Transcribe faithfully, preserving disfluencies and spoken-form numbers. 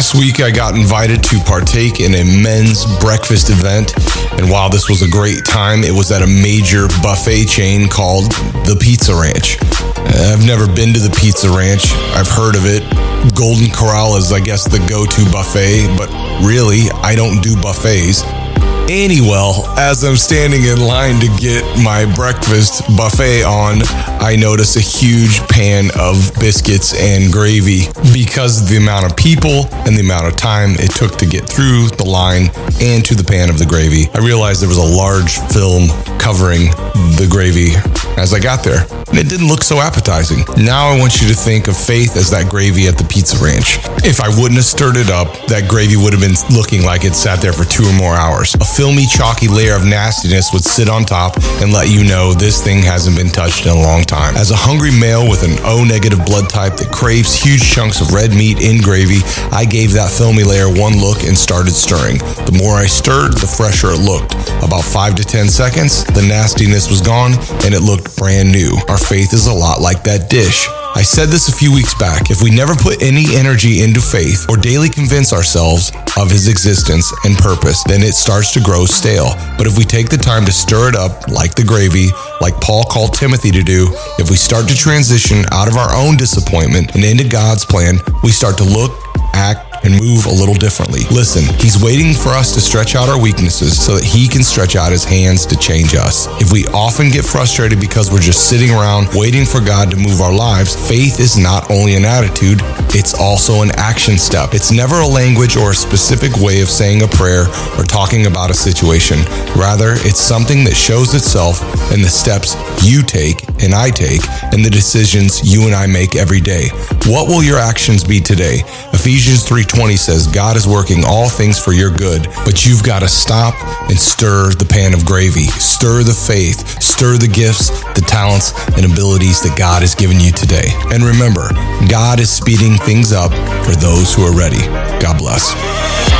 Last week, I got invited to partake in a men's breakfast event, and while this was a great time, it was at a major buffet chain called The Pizza Ranch. I've never been to The Pizza Ranch. I've heard of it. Golden Corral is, I guess, the go-to buffet, but really, I don't do buffets. Anyway, as I'm standing in line to get my breakfast buffet on, I notice a huge pan of biscuits and gravy because of the amount of people and the amount of time it took to get through the line and to the pan of the gravy. I realized there was a large film covering the gravy as I got there. And it didn't look so appetizing. Now I want you to think of faith as that gravy at the Pizza Ranch. If I wouldn't have stirred it up, that gravy would have been looking like it sat there for two or more hours. A filmy, chalky layer of nastiness would sit on top and let you know this thing hasn't been touched in a long time. As a hungry male with an O negative blood type that craves huge chunks of red meat in gravy, I gave that filmy layer one look and started stirring. The more I stirred, the fresher it looked. About five to ten seconds, the nastiness was gone and it looked brand new. Our faith is a lot like that dish. I said this a few weeks back. If we never put any energy into faith or daily convince ourselves of his existence and purpose, then it starts to grow stale. But if we take the time to stir it up like the gravy, like Paul called Timothy to do, if we start to transition out of our own disappointment and into God's plan, we start to look, act, and move a little differently. Listen, he's waiting for us to stretch out our weaknesses so that he can stretch out his hands to change us. If we often get frustrated because we're just sitting around waiting for God to move our lives, faith is not only an attitude, it's also an action step. It's never a language or a specific way of saying a prayer or talking about a situation. Rather, it's something that shows itself in the steps you take and I take and the decisions you and I make every day. What will your actions be today? Ephesians three twenty says, God is working all things for your good, but you've got to stop and stir the pan of gravy. Stir the faith, stir the gifts, the talents, and abilities that God has given you today. And remember, God is speeding things up for those who are ready. God bless.